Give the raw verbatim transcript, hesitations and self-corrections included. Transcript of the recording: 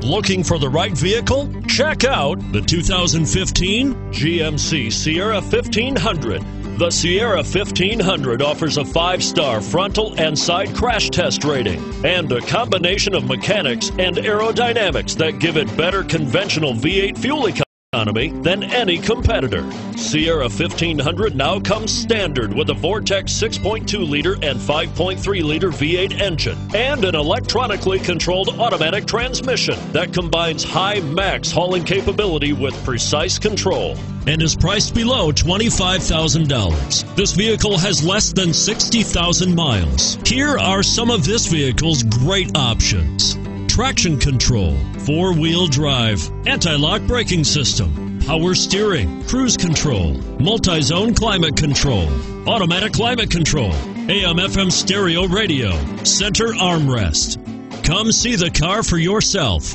Looking for the right vehicle? Check out the two thousand fifteen G M C Sierra fifteen hundred. The Sierra fifteen hundred offers a five-star frontal and side crash test rating and a combination of mechanics and aerodynamics that give it better conventional V eight fuel economy than any competitor. Sierra fifteen hundred now comes standard with a Vortec six point two liter and five point three liter V eight engine and an electronically controlled automatic transmission that combines high max hauling capability with precise control and is priced below twenty-five thousand dollars. This vehicle has less than sixty thousand miles. Here are some of this vehicle's great options: traction control, four-wheel drive, anti-lock braking system, power steering, cruise control, multi-zone climate control, automatic climate control, A M F M stereo radio, center armrest. Come see the car for yourself.